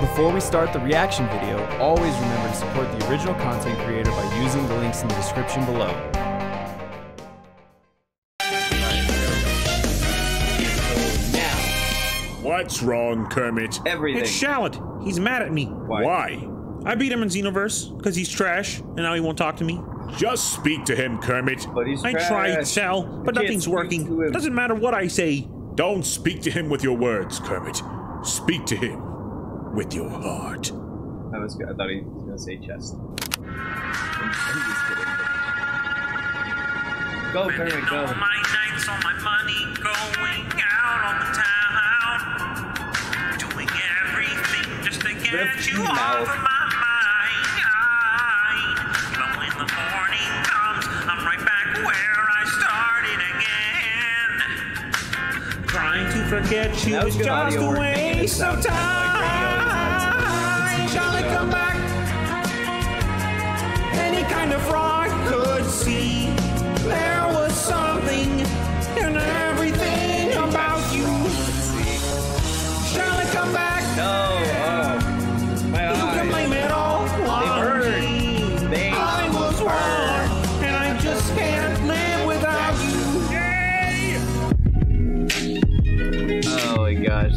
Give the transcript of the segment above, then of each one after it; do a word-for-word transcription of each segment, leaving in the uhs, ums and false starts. Before we start the reaction video, always remember to support the original content creator by using the links in the description below. What's wrong, Kermit? Everything. It's Shallot. He's mad at me. Why? Why? I beat him in Xenoverse because he's trash, and now he won't talk to me. Just speak to him, Kermit. But he's I trash. tried, Sal, but I nothing's working. It doesn't matter what I say. Don't speak to him with your words, Kermit. Speak to him with your heart. I was. I thought he was gonna say chest. I'm, I'm just kidding. Go, Kermit, go. My nights on my money, going out on the town, doing everything just to get you out of my. Forget you was just a waste of time. Shall it come back? Any kind of frog could see there was something in everything about you. Shall it come back? No.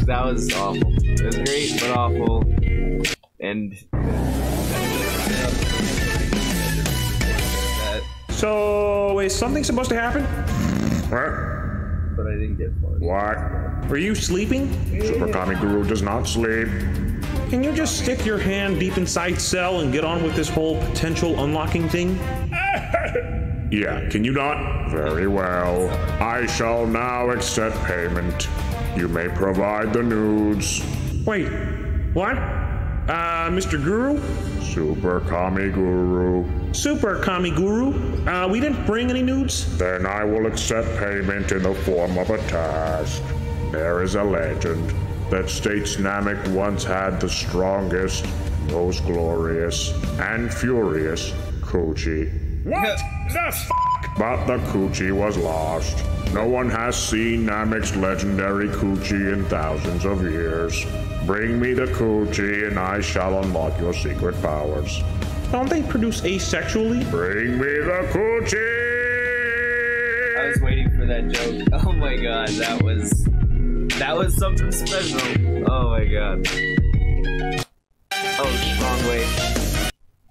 That was awful. It was great, but awful. And so, is something supposed to happen? What? But I didn't get far. What? Were you sleeping? Yeah. Super Kami Guru does not sleep. Can you just stick your hand deep inside Cell and get on with this whole potential unlocking thing? Yeah, can you not? Very well. I shall now accept payment. You may provide the nudes. Wait, what? Uh, Mister Guru? Super Kami Guru. Super Kami Guru? Uh, we didn't bring any nudes? Then I will accept payment in the form of a task. There is a legend that states Namek once had the strongest, most glorious, and furious coochie. What the f***? But the coochie was lost. No one has seen Namek's legendary coochie in thousands of years. Bring me the coochie and I shall unlock your secret powers. Don't they produce asexually? Bring me the coochie! I was waiting for that joke. Oh my god, that was... That was something special. Oh my god. Oh, wrong way.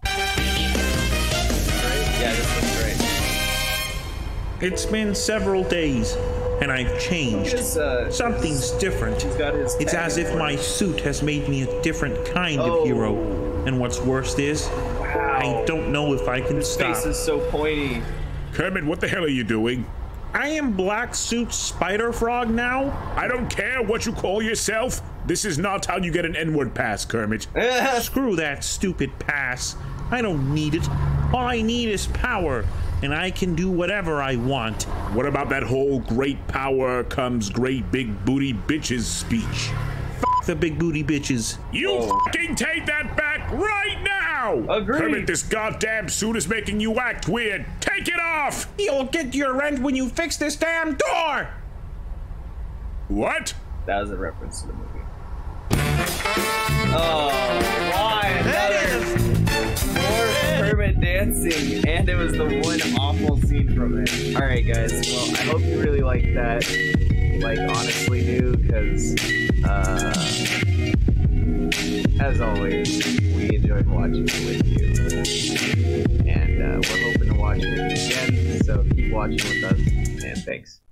Right? Yeah, this one's right. It's been several days, and I've changed. Is, uh, Something's different. It's as if my suit has made me a different kind oh. of hero. And what's worst is, wow. I don't know if I can His stop. His face is so pointy. Kermit, what the hell are you doing? I am Black Suit Spider Frog now. I don't care what you call yourself. This is not how you get an N-word pass, Kermit. Screw that stupid pass. I don't need it. All I need is power. And I can do whatever I want. What about that whole great power comes great big booty bitches speech? F the big booty bitches. You oh. fucking take that back right now! Agreed. Kermit, this goddamn suit is making you act weird. Take it off! You'll get your rent when you fix this damn door! What? That was a reference to the movie. Oh, why? That is... Kermit dancing, and it was the one awful scene from it. Alright guys, well, I hope you really liked that. Like, honestly do, because, uh, as always, we enjoyed watching it with you. And uh, we're hoping to watch it again, so keep watching with us, and thanks.